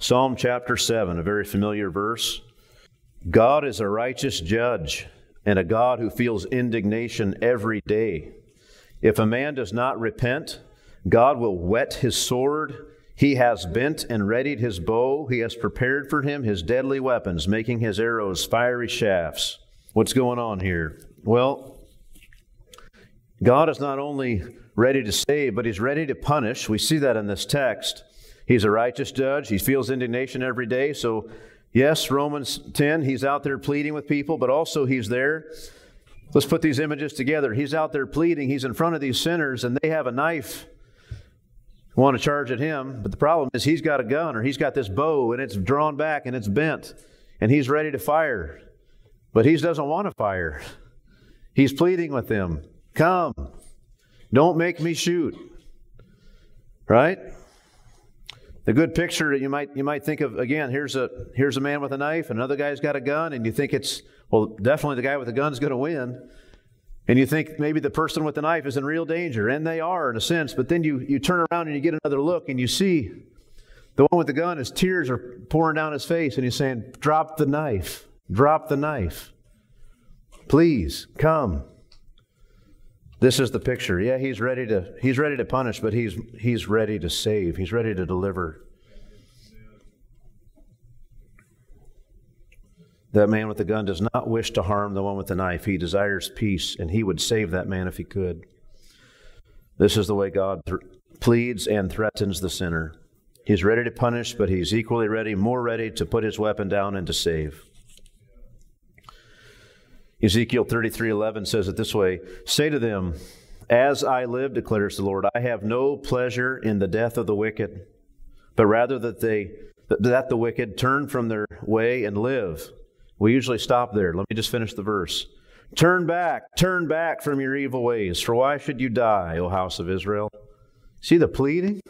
Psalm chapter 7, a very familiar verse. God is a righteous judge and a God who feels indignation every day. If a man does not repent, God will whet his sword. He has bent and readied his bow. He has prepared for him his deadly weapons, making his arrows fiery shafts. What's going on here? Well, God is not only ready to save, but He's ready to punish. We see that in this text. He's a righteous judge. He feels indignation every day. So, yes, Romans 10, He's out there pleading with people, but also He's there. Let's put these images together. He's out there pleading. He's in front of these sinners, and they have a knife. Want to charge at Him, but the problem is He's got a gun, or He's got this bow, and it's drawn back, and it's bent, and He's ready to fire. But He doesn't want to fire. He's pleading with them. Come. Don't make me shoot. Right? The good picture that you might think of, again, here's a man with a knife, another guy's got a gun, and you think it's, well, definitely the guy with the gun's going to win. And you think maybe the person with the knife is in real danger, and they are in a sense, but then you turn around and you get another look and you see the one with the gun, his tears are pouring down his face, and he's saying, drop the knife, drop the knife. Please, come. This is the picture. Yeah, he's ready to punish, but he's ready to save. He's ready to deliver. That man with the gun does not wish to harm the one with the knife. He desires peace, and he would save that man if he could. This is the way God pleads and threatens the sinner. He's ready to punish, but He's equally ready, more ready to put His weapon down and to save. Ezekiel 33:11 says it this way, "Say to them, as I live, declares the Lord, I have no pleasure in the death of the wicked, but rather that the wicked turn from their way and live." We usually stop there. Let me just finish the verse. Turn back from your evil ways, for why should you die, O house of Israel? See the pleading?